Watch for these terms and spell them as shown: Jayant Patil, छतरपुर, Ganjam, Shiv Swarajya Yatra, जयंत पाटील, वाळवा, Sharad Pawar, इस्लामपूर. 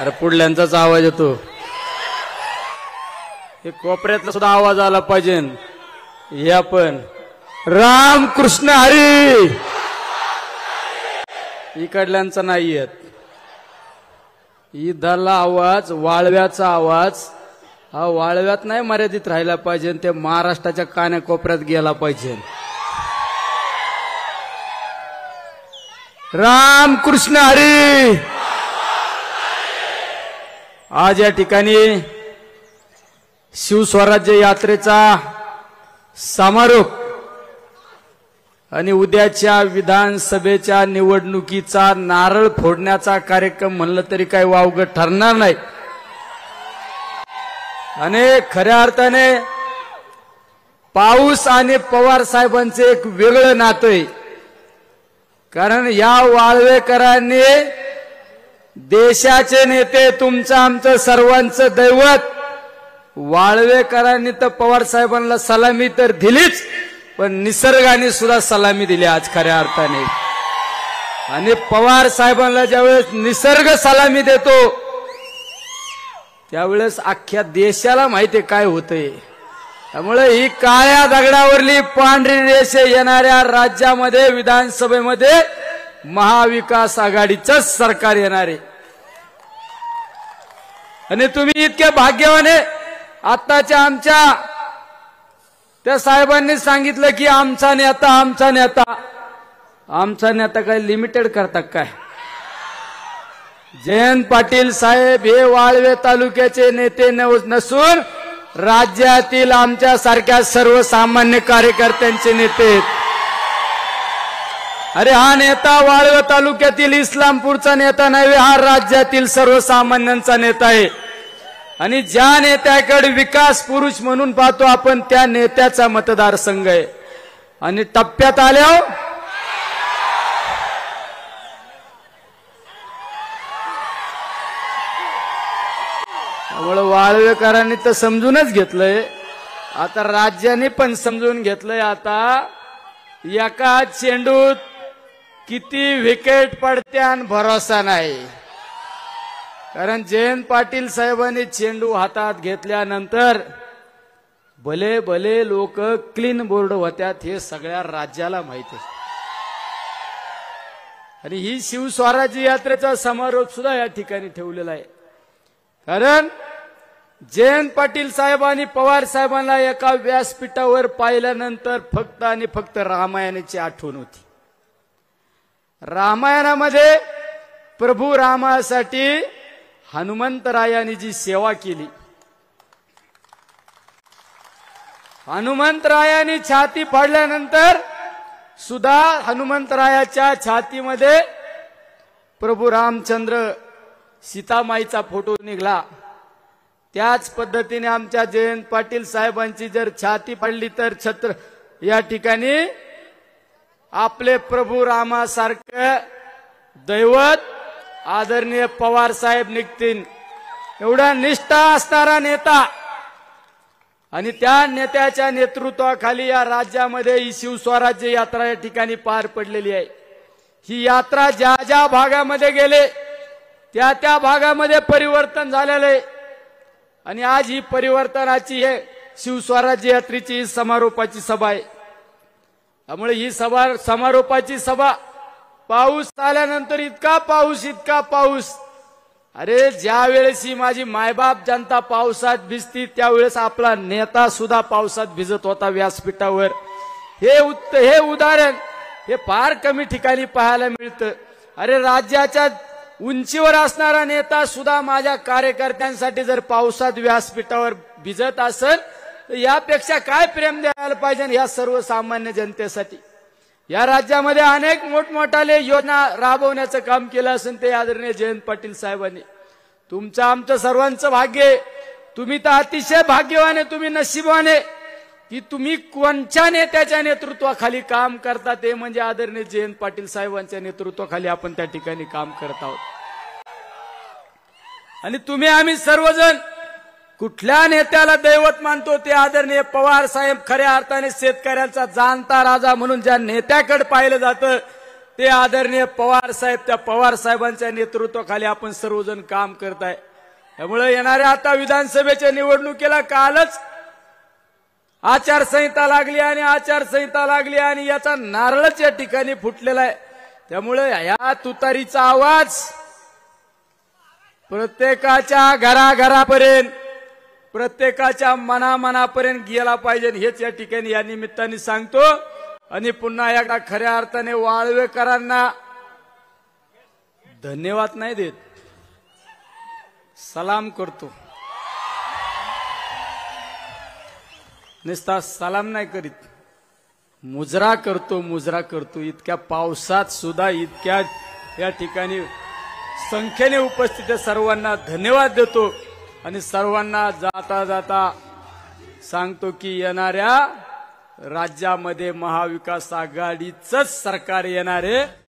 अरे पुढल्यांचाच आवाज येतो. हे कोपऱ्यातला सुद्धा आवाज आला पाहिजे. हे आपण राम कृष्ण हरी इकडल्यांचा नाही येत. ईदला आवाज, वाळव्याचा आवाज हा वाळव्यात नाही मर्यादित राहायला पाहिजे, ते महाराष्ट्राच्या कानाकोपऱ्यात गेला पाहिजे. राम कृष्ण हरी. आज या ठिकाणी शिवस्वराज्य यात्रेचा समारोप आणि उद्याच्या विधानसभेच्या निवडणुकीचा नारळ फोडण्याचा कार्यक्रम म्हणलं तरी काही वावगं ठरणार नाही. आणि खऱ्या अर्थाने पाऊस आणि पवार साहेबांचे एक वेगळं नातं आहे, कारण या वाळवेकरांनी देशाचे नेते, तुमचं आमचं सर्वांचं दैवत वाळवेकरांनी तर पवार साहेबांना सलामी तर दिलीच, पण निसर्गाने सुद्धा सलामी दिली आज खऱ्या अर्थाने. आणि पवार साहेबांना ज्यावेळेस निसर्ग सलामी देतो त्यावेळेस अख्ख्या देशाला माहिती काय होतंय. त्यामुळे ही काळ्या दगडावरली पांढरी रेषे येणाऱ्या राज्यामध्ये विधानसभेमध्ये महाविकास आघाडीचंच सरकार येणार आहे. आणि तुम्ही इतके भाग्यवान आहे. आत्ताच्या आमच्या त्या साहेबांनी सांगितलं की आमचा नेता आमचा नेता आमचा नेता, काय लिमिटेड करतात काय? जयंत पाटील साहेब हे वाळवे तालुक्याचे नेते नसून राज्यातील आमच्या सारख्या सर्वसामान्य कार्यकर्त्यांचे नेते. अरे हा नेता वाळवे तालुक्यातील इस्लामपूरचा नेता नाही, हा राज्यातील सर्वसामान्यांचा नेता आहे. आणि ज्या नेत्याकडे विकास पुरुष म्हणून पाहतो आपण त्या नेत्याचा मतदारसंघ आहे. आणि टप्प्यात आल्यावर त्यामुळे वाळवेकरांनी तर समजूनच घेतलंय, आता राज्याने पण समजून घेतलंय. आता एका चेंडूत किती विकेट पडत्या भरोसा नाही, कारण जयंत पाटील साहेबांनी चेंडू हातात घेतल्यानंतर भले भले लोक क्लीन बोर्ड होत्यात हे सगळ्या राज्याला माहिती आहे. आणि ही शिवस्वराज्य यात्रेचा समारोप सुद्धा या ठिकाणी ठेवलेला आहे, कारण जयंत पाटील साहेबांनी पवार साहेबांना एका व्यासपीठावर पाहिल्यानंतर फक्त आणि फक्त रामायणाची आठवण होती. रामायणामध्ये प्रभू रामासाठी हनुमंतरायांनी जी सेवा केली, हनुमंतरायांनी छाती फाडल्यानंतर सुद्धा हनुमंतरायाच्या छातीमध्ये प्रभू रामचंद्र सीतामाईचा फोटो निघाला. त्याच पद्धतीने आमच्या जयंत पाटील साहेबांची जर छाती फाडली तर छत्र या ठिकाणी आपले प्रभू रामासारखं दैवत आदरणीय पवार साहेब निघतील. एवढा निष्ठा असणारा नेता आणि त्या नेत्याच्या नेतृत्वाखाली या राज्यामध्ये ही शिवस्वराज्य यात्रा या ठिकाणी पार पडलेली आहे. ही यात्रा ज्या ज्या भागामध्ये गेले त्या त्या भागामध्ये परिवर्तन झालेलं आहे. आणि आज ही परिवर्तनाची हे शिवस्वराज्य यात्रेची समारोपाची सभा आहे. त्यामुळे ही सभा समारोपाची सभा पाऊस आल्यानंतर इतका पाऊस इतका पाऊस, अरे ज्या वेळेस ही माझी मायबाप जनता पावसात भिजती त्यावेळेस आपला नेता सुद्धा पावसात भिजत होता व्यासपीठावर. हे उदाहरण हे फार कमी ठिकाणी पाहायला मिळतं. अरे राज्याच्या उंचीवर असणारा नेता सुद्धा माझ्या कार्यकर्त्यांसाठी जर पावसात व्यासपीठावर भिजत असेल तर यापेक्षा काय प्रेम द्यायला पाहिजे या सर्वसामान्य जनतेसाठी. या राज्यामध्ये अनेक मोठमोठाले योजना राबवण्याचं काम केलं असेल ते आदरणीय जयंत पाटील साहेबांनी. तुमचं आमचं सर्वांचं भाग्य, तुम्ही तर अतिशय भाग्यवान आहे, तुम्ही नशीबवान आहे की तुम्ही कोणच्या नेत्याच्या नेतृत्वाखाली काम करता ते म्हणजे आदरणीय जयंत पाटील साहेबांच्या नेतृत्वाखाली आपण त्या ठिकाणी काम करत आहोत. आणि तुम्ही आम्ही सर्वजण कुठल्या नेत्याला दैवत मानतो ते आदरणीय पवार साहेब. खऱ्या अर्थाने शेतकऱ्यांचा जाणता राजा म्हणून ज्या नेत्याकडे पाहिलं जातं ते आदरणीय पवार साहेब, त्या पवार साहेबांच्या नेतृत्वाखाली आपण सर्वजण काम करत आहे. त्यामुळे येणाऱ्या आता विधानसभेच्या निवडणुकीला कालच आचारसंहिता लागली आणि याचा नारळच या ठिकाणी फुटलेला आहे. त्यामुळे या तुतारीचा आवाज प्रत्येकाच्या घराघरापर्यंत, प्रत्येकाच्या मनामनापर्यंत गेला पाहिजे, हेच या ठिकाणी या निमित्ताने सांगतो. आणि पुन्हा एकदा खऱ्या अर्थाने वाळवेकरांना धन्यवाद नाही देत, सलाम करतो, निस्ता सलाम नाही करीत, मुजरा करतो, इतक्या पावसात सुद्धा इतक्या या ठिकाणी संख्येने उपस्थित सर्वांना धन्यवाद देतो. आणि सर्वांना जाता जाता सांगतो की येणाऱ्या राज्यामध्ये महाविकास आघाडीचंच सरकार येणार आहे.